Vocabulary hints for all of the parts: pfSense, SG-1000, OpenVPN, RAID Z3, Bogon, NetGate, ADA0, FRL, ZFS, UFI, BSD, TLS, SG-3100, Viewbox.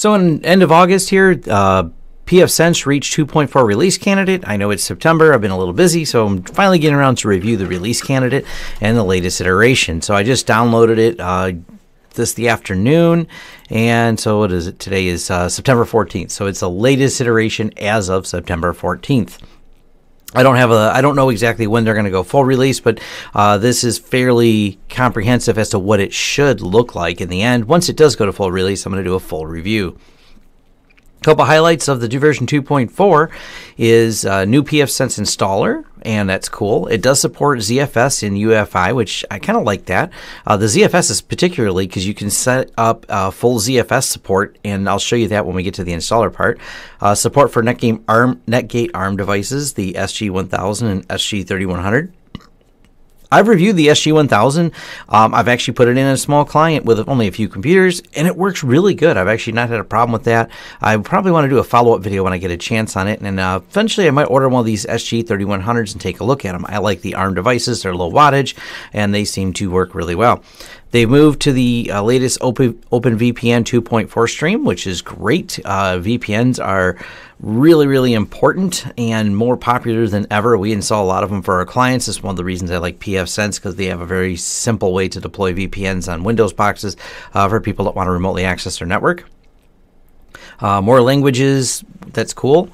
So in end of August here, pfSense reached 2.4 release candidate. I know it's September. I've been a little busy, so I'm finally getting around to review the release candidate and the latest iteration. So I just downloaded it the afternoon, and so what is it? Today is September 14th. So it's the latest iteration as of September 14th. I don't know exactly when they're going to go full release, but this is fairly comprehensive as to what it should look like in the end. Once it does go to full release, I'm going to do a full review. A couple highlights of the version 2.4 is new pfSense installer, and that's cool. It does support ZFS and UFI, which I kind of like that. The ZFS is particularly because you can set up full ZFS support, and I'll show you that when we get to the installer part. Support for NetGate ARM devices, the SG-1000 and SG-3100. I've reviewed the SG-1000. I've actually put it in a small client with only a few computers, and it works really good. I've actually not had a problem with that. I probably want to do a follow-up video when I get a chance on it, and eventually I might order one of these SG-3100s and take a look at them. I like the ARM devices. They're low wattage, and they seem to work really well. They've moved to the latest OpenVPN 2.4 stream, which is great. VPNs are really, really important and more popular than ever. We install a lot of them for our clients. It's one of the reasons I like pfSense, because they have a very simple way to deploy VPNs on Windows boxes for people that want to remotely access their network. More languages, that's cool.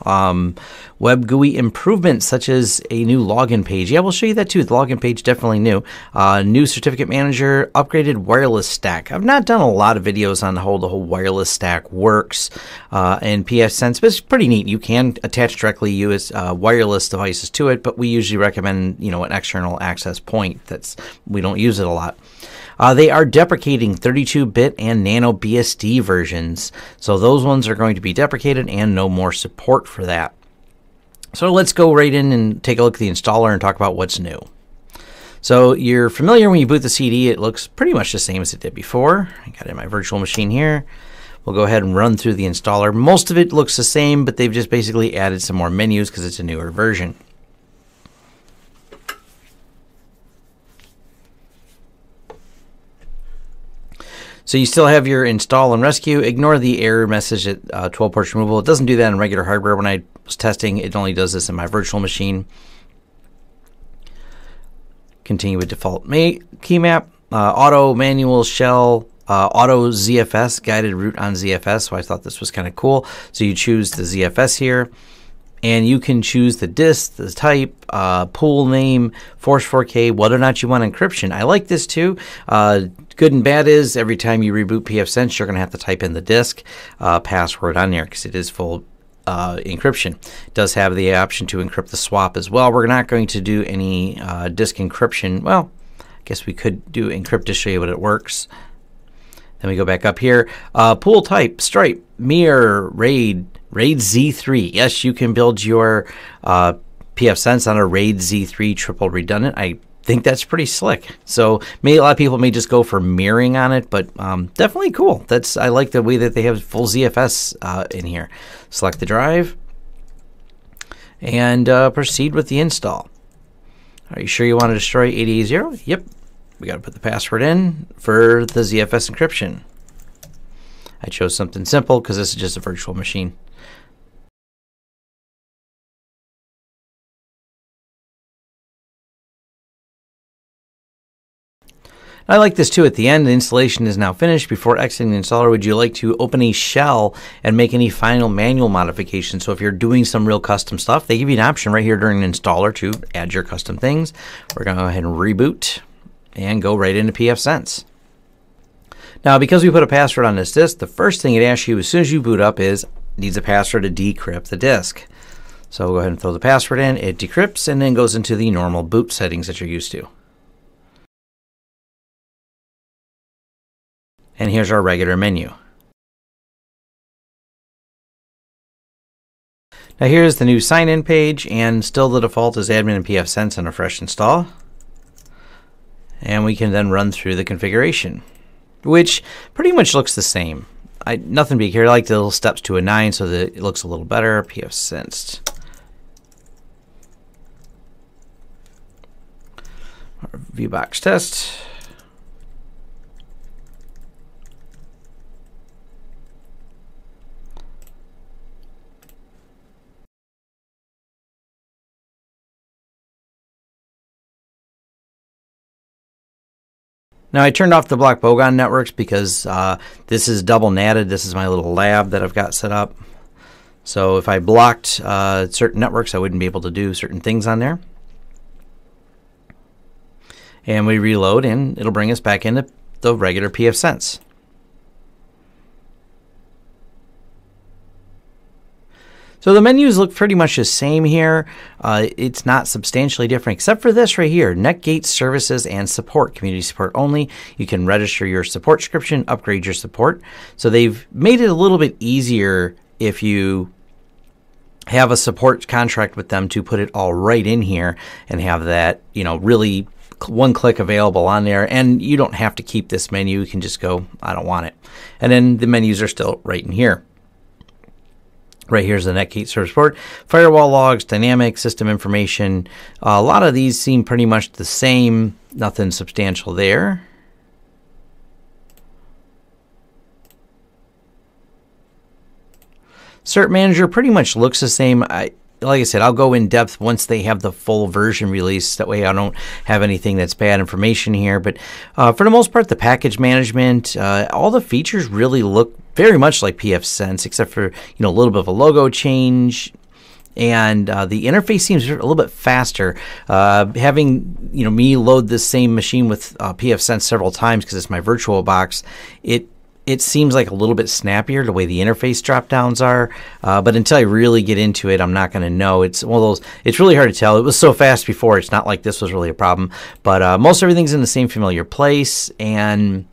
Web GUI improvements such as a new login page. Yeah, we'll show you that too. The login page, definitely new. New certificate manager, upgraded wireless stack. I've not done a lot of videos on how the whole wireless stack works and pfSense, but it's pretty neat. You can attach directly wireless devices to it, but we usually recommend, you know, an external access point. We don't use it a lot. They are deprecating 32-bit and nano BSD versions, so those ones are going to be deprecated and no more support for that. So let's go right in and take a look at the installer and talk about what's new. So you're familiar when you boot the CD, it looks pretty much the same as it did before. I got it in my virtual machine here. We'll go ahead and run through the installer. Most of it looks the same, but they've just basically added some more menus because it's a newer version. So you still have your install and rescue. Ignore the error message at 12 ports removal. It doesn't do that in regular hardware. When I was testing, it only does this in my virtual machine. Continue with default key map. Auto manual shell. Auto ZFS, guided route on ZFS. So I thought this was kind of cool. So you choose the ZFS here. And you can choose the disk, the type, pool name, Force 4K, whether or not you want encryption. I like this too. Good and bad is every time you reboot pfSense, you're going to have to type in the disk password on there because it is full encryption. It does have the option to encrypt the swap as well. We're not going to do any disk encryption. Well, I guess we could do encrypt to show you what it works. Then we go back up here. Pool type, Stripe, Mirror, RAID Z3. Yes, you can build your pfSense on a RAID Z3 triple redundant. I think that's pretty slick. So a lot of people may just go for mirroring on it, but definitely cool. I like the way that they have full ZFS in here. Select the drive and proceed with the install. Are you sure you want to destroy ADA0? Yep. We got to put the password in for the ZFS encryption. I chose something simple because this is just a virtual machine. I like this too. At the end, the installation is now finished. Before exiting the installer, would you like to open a shell and make any final manual modifications? So if you're doing some real custom stuff, they give you an option right here during the installer to add your custom things. We're going to go ahead and reboot and go right into pfSense. Now, because we put a password on this disk, the first thing it asks you as soon as you boot up is, needs a password to decrypt the disk. So we'll go ahead and throw the password in. It decrypts and then goes into the normal boot settings that you're used to. And here's our regular menu. Now here's the new sign-in page, and still the default is admin and pfSense and a fresh install. And we can then run through the configuration, which pretty much looks the same. Nothing big here. I like the little steps to a 9 so that it looks a little better. pfSense. Our Viewbox test. Now I turned off the block Bogon networks because this is double NATed. This is my little lab that I've got set up. So if I blocked certain networks, I wouldn't be able to do certain things on there. And we reload and it'll bring us back into the regular pfSense. So the menus look pretty much the same here. It's not substantially different except for this right here, NetGate services and support, community support only. You can register your support subscription, upgrade your support. So they've made it a little bit easier if you have a support contract with them to put it all right in here and have that, you know, really one click available on there, and you don't have to keep this menu. You can just go, I don't want it. And then the menus are still right in here. Right here's the NetGate service support, firewall logs, dynamic system information. A lot of these seem pretty much the same, nothing substantial there. Cert Manager pretty much looks the same. Like I said, I'll go in depth once they have the full version release. That way I don't have anything that's bad information here. But for the most part, the package management, all the features really look very much like pfSense, except for, you know, a little bit of a logo change. And the interface seems a little bit faster. Having, you know, me load this same machine with pfSense several times because it's my virtual box, it seems like a little bit snappier the way the interface drop downs are, but until I really get into it, I'm not going to know. It's one of those, it's really hard to tell. It was so fast before, it's not like this was really a problem, but most everything's in the same familiar place, and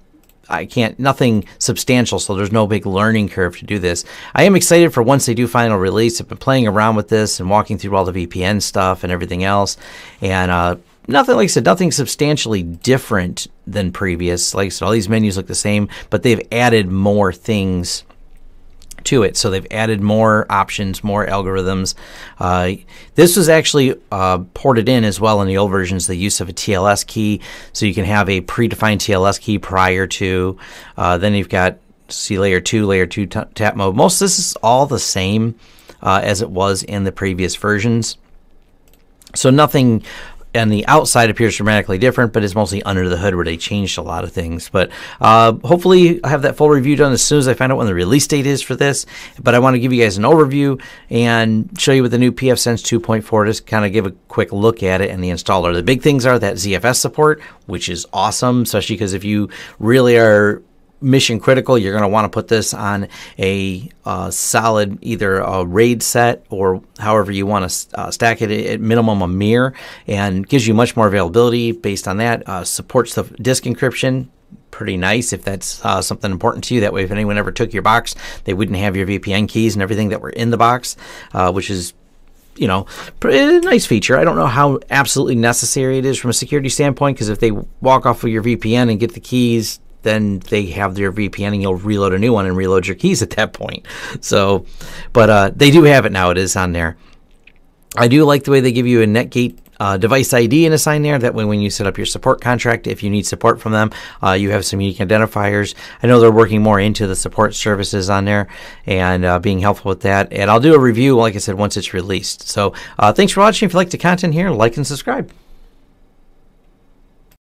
I can't, nothing substantial, so there's no big learning curve to do this. I am excited for once they do final release. I've been playing around with this and walking through all the VPN stuff and everything else, and nothing, like I said, nothing substantially different than previous. Like I said, all these menus look the same, but they've added more things to it. So they've added more options, more algorithms. This was actually ported in as well in the old versions, the use of a TLS key. So you can have a predefined TLS key prior to. Then you've got, see, layer 2 tap mode. Most of this is all the same as it was in the previous versions. So nothing. And the outside appears dramatically different, but it's mostly under the hood where they changed a lot of things. But hopefully I have that full review done as soon as I find out when the release date is for this. But I want to give you guys an overview and show you what the new pfSense 2.4, just kind of give a quick look at it and the installer. The big things are that ZFS support, which is awesome, especially because if you really are mission critical, you're going to want to put this on a solid, either a RAID set or however you want to stack it, at minimum a mirror, and gives you much more availability based on that. Supports the disk encryption. Pretty nice if that's something important to you. That way if anyone ever took your box, they wouldn't have your VPN keys and everything that were in the box, which is, you know, a nice feature. I don't know how absolutely necessary it is from a security standpoint, because if they walk off of your VPN and get the keys, then they have their VPN and you'll reload a new one and reload your keys at that point. So, but they do have it now. It is on there. I do like the way they give you a NetGate device ID and assign there. That way when you set up your support contract, if you need support from them, you have some unique identifiers. I know they're working more into the support services on there and being helpful with that. And I'll do a review, like I said, once it's released. So thanks for watching. If you like the content here, like and subscribe.